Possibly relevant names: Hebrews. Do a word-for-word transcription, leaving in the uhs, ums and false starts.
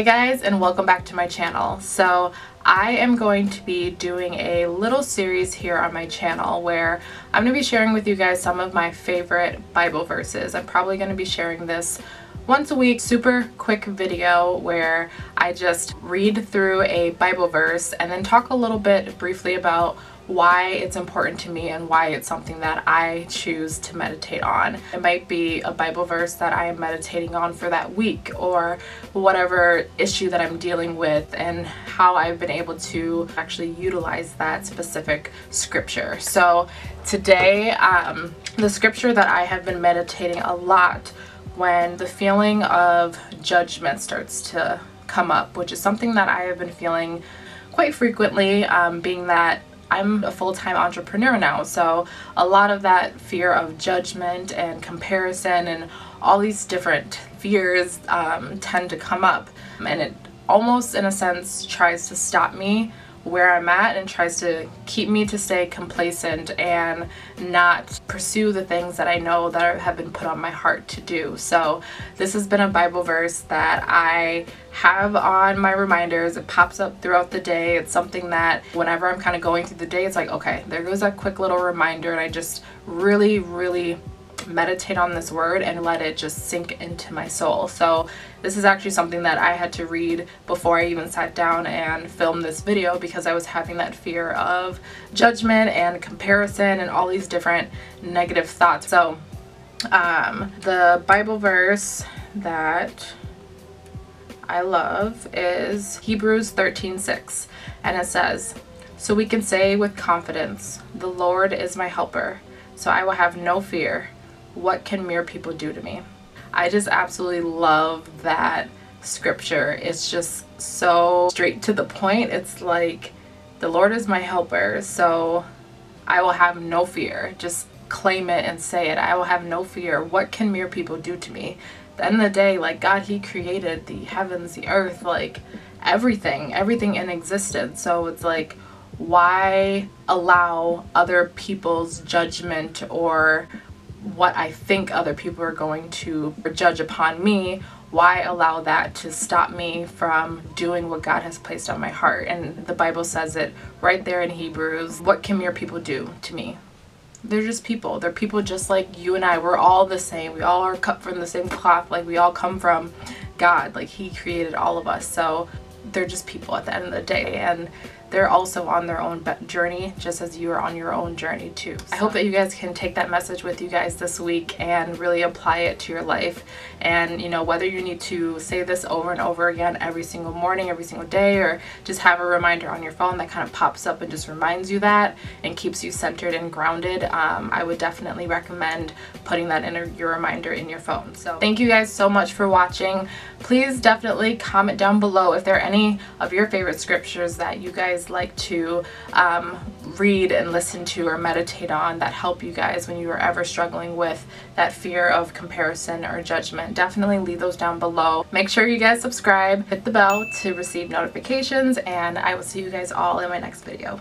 Hey guys, and welcome back to my channel. So I am going to be doing a little series here on my channel where I'm going to be sharing with you guys some of my favorite Bible verses. I'm probably going to be sharing this once a week, super quick video where I just read through a Bible verse and then talk a little bit briefly about why it's important to me and why it's something that I choose to meditate on. It might be a Bible verse that I am meditating on for that week, or whatever issue that I'm dealing with and how I've been able to actually utilize that specific scripture. So today, um, the scripture that I have been meditating a lot when the feeling of judgment starts to come up, which is something that I have been feeling quite frequently, um, being that I'm a full-time entrepreneur now, so a lot of that fear of judgment and comparison and all these different fears um, tend to come up, and it almost in a sense tries to stop me where I'm at and tries to keep me to stay complacent and not pursue the things that I know that have been put on my heart to do. So this has been a Bible verse that I have on my reminders. It pops up throughout the day. It's something that whenever I'm kind of going through the day, it's like, okay, there goes that quick little reminder, and I just really, really meditate on this word and let it just sink into my soul. So this is actually something that I had to read before I even sat down and filmed this video, because I was having that fear of judgment and comparison and all these different negative thoughts. So um, the Bible verse that I love is Hebrews thirteen six, and it says, "So we can say with confidence, the Lord is my helper, so I will have no fear. What can mere people do to me?" I just absolutely love that scripture. It's just so straight to the point. It's like, the Lord is my helper, so I will have no fear. Just claim it and say it. I will have no fear. What can mere people do to me? At the end of the day, like, God, He created the heavens, the earth, like everything, everything in existence. So it's like, why allow other people's judgment or what I think other people are going to judge upon me? Why allow that to stop me from doing what God has placed on my heart? And the Bible says it right there in Hebrews. What can mere people do to me? They're just people. They're people just like you and I. We're all the same. We all are cut from the same cloth. Like, we all come from God. Like, He created all of us. So they're just people at the end of the day, and they're also on their own journey, just as you are on your own journey too. So I hope that you guys can take that message with you guys this week and really apply it to your life. And you know, whether you need to say this over and over again every single morning, every single day, or just have a reminder on your phone that kind of pops up and just reminds you that and keeps you centered and grounded, um, I would definitely recommend putting that in your reminder in your phone. So thank you guys so much for watching. Please definitely comment down below if there are any of your favorite scriptures that you guys like to um, read and listen to or meditate on that help you guys when you are ever struggling with that fear of comparison or judgment. Definitely leave those down below. Make sure you guys subscribe, hit the bell to receive notifications, and I will see you guys all in my next video.